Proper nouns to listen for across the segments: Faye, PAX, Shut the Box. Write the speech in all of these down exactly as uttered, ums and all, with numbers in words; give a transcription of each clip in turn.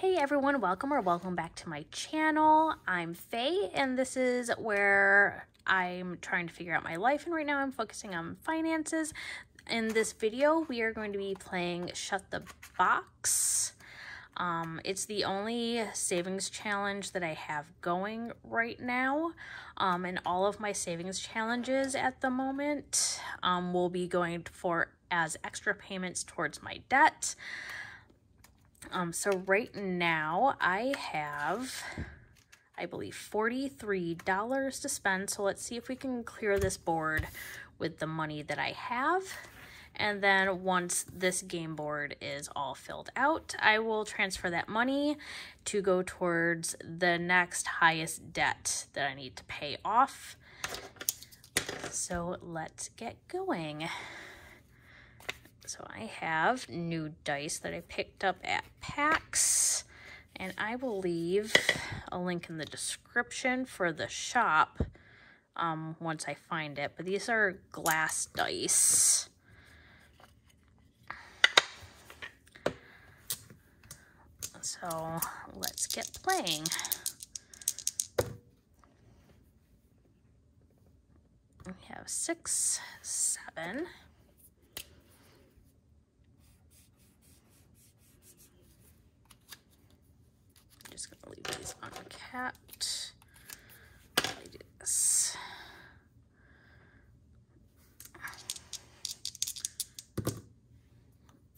Hey everyone, welcome or welcome back to my channel. I'm Faye and this is where I'm trying to figure out my life, and right now I'm focusing on finances. In this video we are going to be playing Shut the Box. Um, it's the only savings challenge that I have going right now, um, and all of my savings challenges at the moment um, will be going for as extra payments towards my debt. Um, so right now I have, I believe, forty-three dollars to spend. So let's see if we can clear this board with the money that I have. And then once this game board is all filled out, I will transfer that money to go towards the next highest debt that I need to pay off. So let's get going. So I have new dice that I picked up at PAX, and I will leave a link in the description for the shop um, once I find it. But these are glass dice. So let's get playing. We have six, seven. Just gonna leave these uncapped. Let me do this.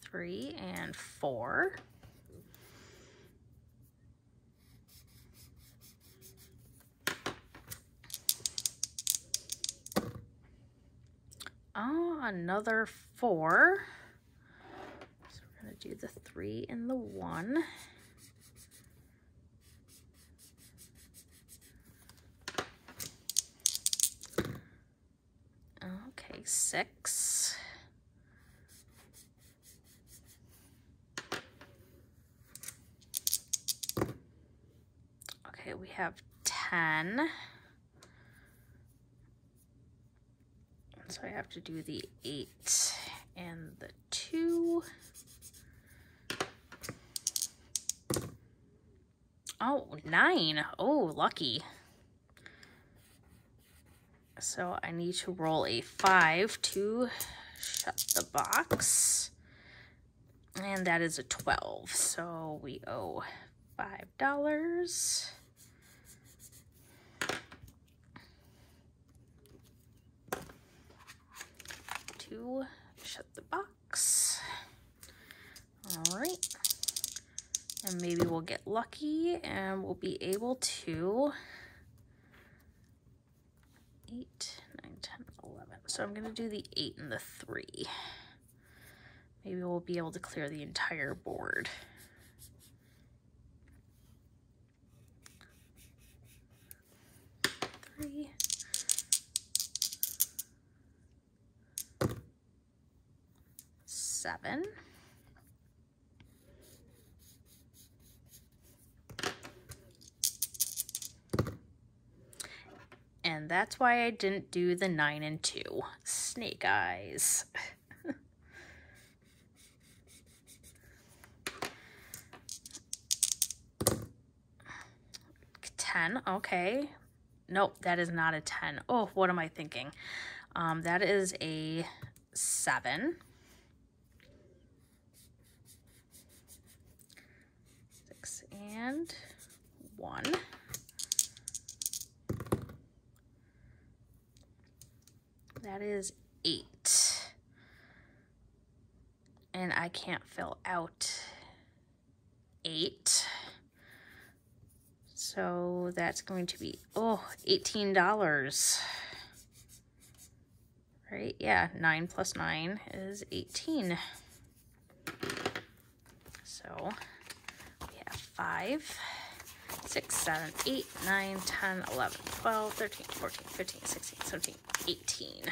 Three and four. Oh, another four. So we're gonna do the three and the one. Six, okay, we have ten, so I have to do the eight and the two. Oh, nine. Oh, lucky. So I need to roll a five to shut the box, and that is a twelve, so we owe five dollars. To shut the box. All right, and maybe we'll get lucky and we'll be able to eight, nine, ten, eleven. So I'm going to do the eight and the three. Maybe we'll be able to clear the entire board. three. seven. And that's why I didn't do the nine and two. Snake eyes. ten, okay. Nope, that is not a ten. Oh, what am I thinking? Um, that is a seven. Six and one. That is eight. And I can't fill out eight. So that's going to be, oh, eighteen dollars. Right? Yeah, nine plus nine is eighteen. So we have five. six, seven, eight, nine, ten, eleven, twelve, thirteen, fourteen, fifteen, sixteen, seventeen, eighteen.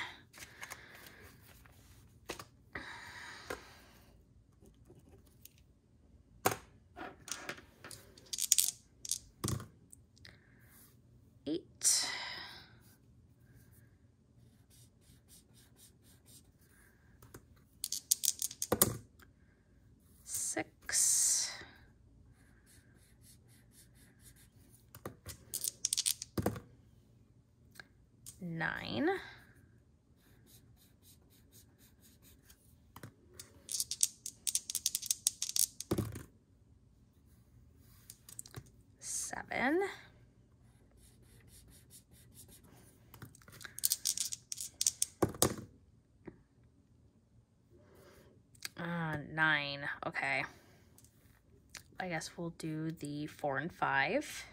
eight. six. nine. Seven. Uh, nine. Okay. I guess we'll do the four and five.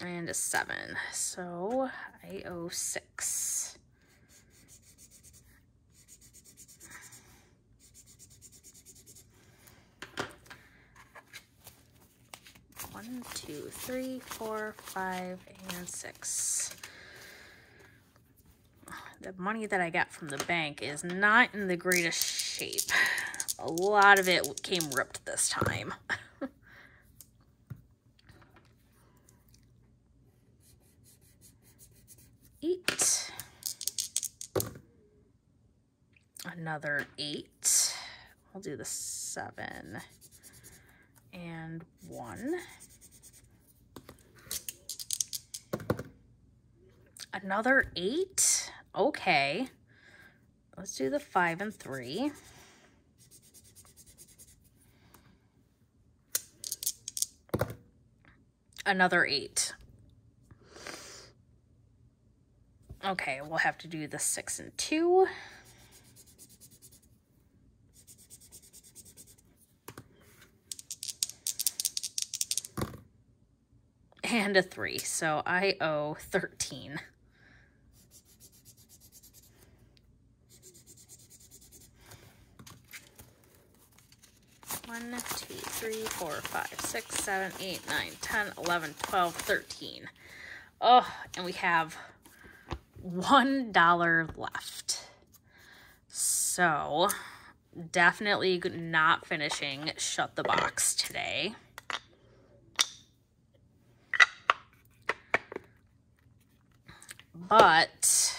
And a seven. So I owe six. One, two, three, four, five, and six. The money that I got from the bank is not in the greatest shape. A lot of it came ripped this time. Eight. Another eight. We'll do the seven and one. Another eight? Okay. Let's do the five and three. Another eight. Okay, we'll have to do the six and two. And a three, so I owe thirteen. One, two, three, four, five, six, seven, eight, nine, ten, eleven, twelve, thirteen. Oh, and we have one dollar left. So definitely not finishing Shut the Box today. But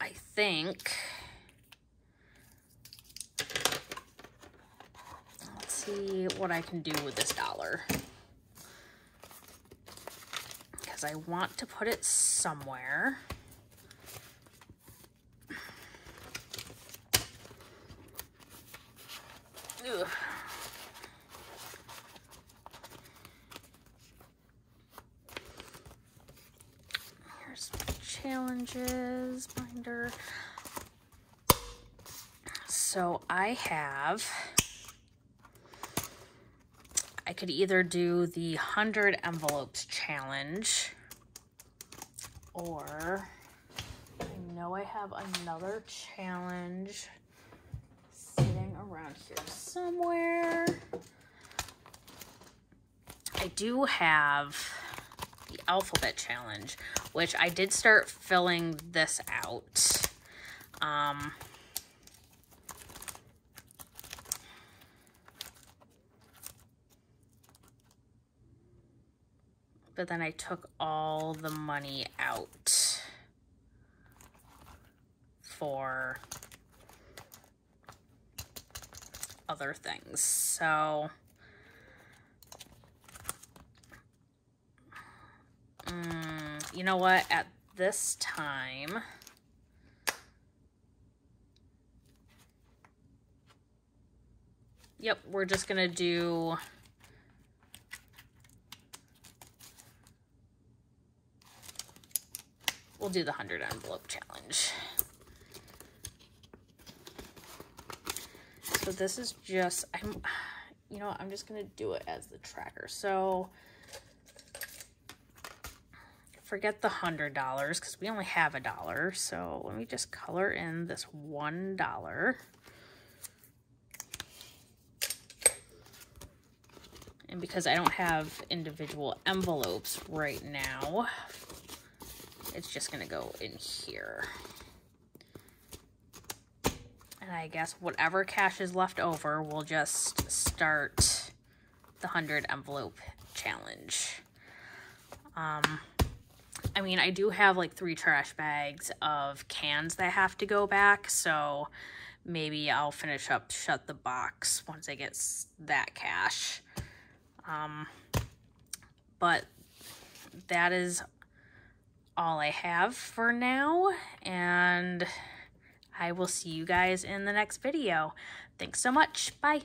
I think, let's see what I can do with this dollar. Because I want to put it somewhere. Ugh. Challenges binder. So I have, I could either do the one hundred envelopes challenge, or I know I have another challenge sitting around here somewhere. I do have the alphabet challenge, which I did start filling this out. Um, but then I took all the money out for other things. So, Mm, you know what, at this time, yep, we're just gonna do we'll do the one hundred envelope challenge. So this is just, I'm you know I'm just gonna do it as the tracker. So forget the one hundred dollars because we only have a dollar. So let me just color in this one dollar and because I don't have individual envelopes right now, it's just gonna go in here. And I guess whatever cash is left over, we'll just start the one hundred envelope challenge. Um, I mean, I do have like three trash bags of cans that have to go back, so maybe I'll finish up Shut the Box once I get that cash. Um, but that is all I have for now, and I will see you guys in the next video. Thanks so much. Bye.